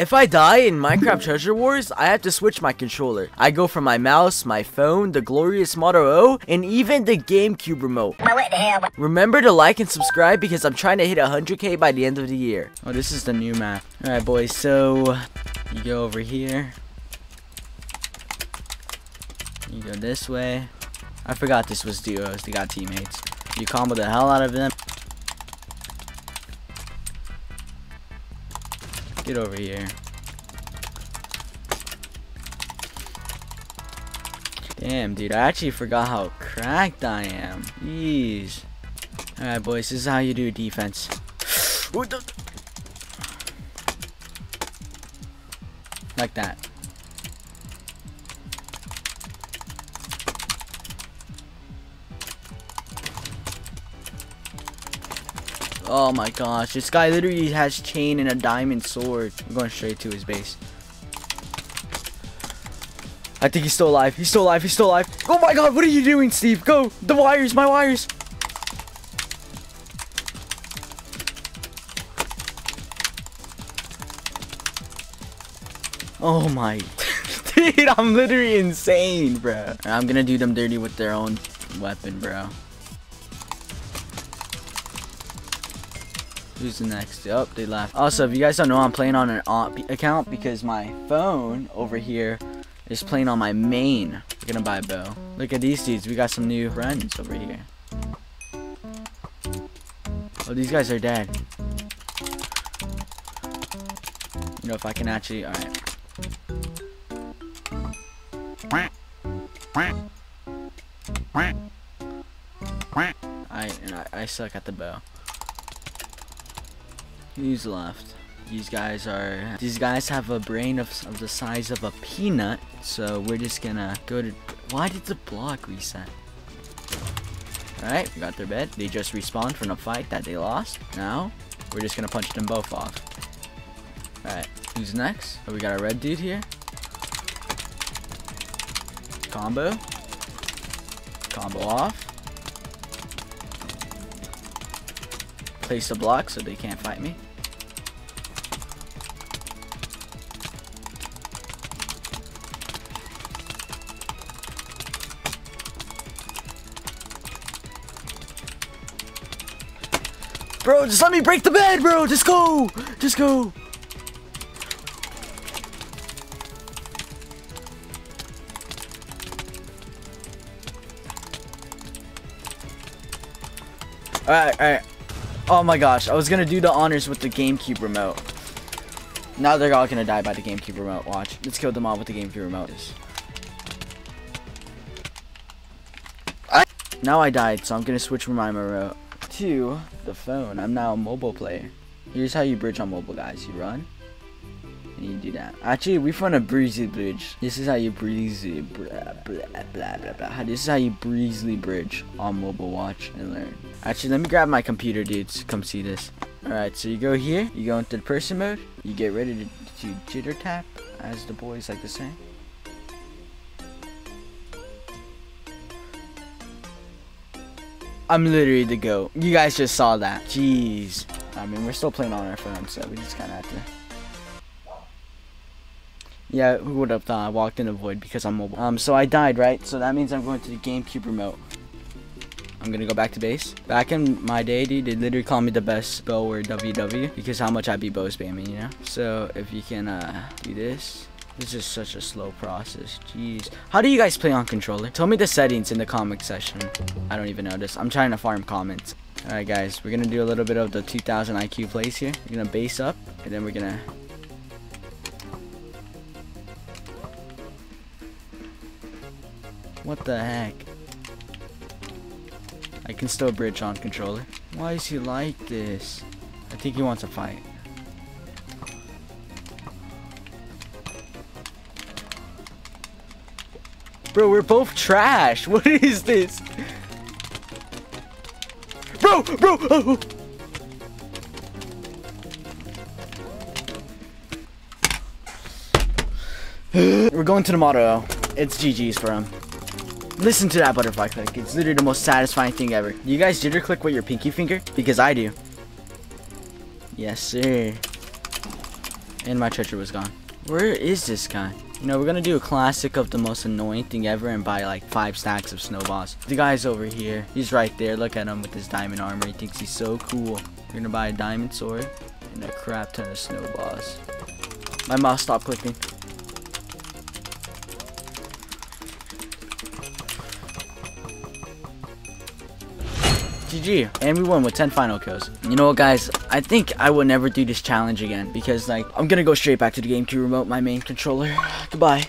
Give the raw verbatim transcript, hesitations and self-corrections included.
If I die in Minecraft Treasure Wars, I have to switch my controller. I go from my mouse, my phone, the Glorious Model O, and even the GameCube remote. Remember to like and subscribe because I'm trying to hit one hundred K by the end of the year. Oh, this is the new map. Alright, boys, so you go over here. You go this way. I forgot this was duos. They got teammates. You combo the hell out of them. Get over here. Damn, dude. I actually forgot how cracked I am. Jeez. Alright, boys. This is how you do defense. What the? Like that. Oh my gosh, this guy literally has chain and a diamond sword. I'm going straight to his base. I think he's still alive. He's still alive. He's still alive. Oh my god, what are you doing, Steve? Go! The wires, my wires! Oh my... Dude, I'm literally insane, bro. I'm gonna do them dirty with their own weapon, bro. Who's the next? Yup, oh, they left. Also, if you guys don't know, I'm playing on an aunt account because my phone over here is playing on my main. We're gonna buy a bow. Look at these dudes. We got some new friends over here. Oh, these guys are dead. You know, if I can actually... Alright. I, and I, I suck at the bow. Who's left? These guys are... These guys have a brain of, of the size of a peanut. So we're just gonna go to... Why did the block reset? Alright, we got their bed. They just respawned from a fight that they lost. Now, we're just gonna punch them both off. Alright, who's next? Oh, we got a red dude here. Combo. Combo off. Place the block so they can't fight me. Bro, just let me break the bed, bro. Just go. Just go. Alright, alright. Oh my gosh, I was gonna do the honors with the GameCube remote. Now they're all gonna die by the GameCube remote, watch. Let's kill them all with the GameCube remote. I now I died, so I'm gonna switch from my remote to the phone. I'm now a mobile player. Here's how you bridge on mobile, guys. You run, and you do that. Actually, we found a breezy bridge. This is how you breezy, blah, blah, blah, blah, blah. This is how you breezily bridge on mobile, watch and learn. Actually, let me grab my computer, dudes. Come see this. Alright, so you go here. You go into the person mode. You get ready to, to jitter tap, as the boys like to say. I'm literally the GOAT. You guys just saw that. Jeez. I mean, we're still playing on our phone, so we just kind of have to... Yeah, who would have thought I walked in a void because I'm mobile. Um, so I died, right? So that means I'm going to the GameCube remote. I'm gonna go back to base. Back in my day, dude, they literally called me the best bower W W because how much I be bow spamming, you know? So if you can uh, do this, this is such a slow process, jeez. How do you guys play on controller? Tell me the settings in the comment section. I don't even notice. I'm trying to farm comments. All right, guys, we're gonna do a little bit of the two thousand I Q plays here. We're gonna base up, and then we're gonna... What the heck? I can still bridge on controller. Why is he like this? I think he wants a fight. Bro, we're both trash. What is this? Bro, bro. Oh. We're going to the motto. It's G G's for him. Listen to that butterfly click. It's literally the most satisfying thing ever. You guys jitter click with your pinky finger? Because I do. Yes, sir. And my treasure was gone. Where is this guy? You know, we're gonna do a classic of the most annoying thing ever and buy like five stacks of snowballs. The guy's over here. He's right there. Look at him with his diamond armor. He thinks he's so cool. We're gonna buy a diamond sword and a crap ton of snowballs. My mouse stopped clicking. G G, and we won with ten final kills. You know what, guys, I think I will never do this challenge again, because like I'm gonna go straight back to the GameCube remote, my main controller. Goodbye.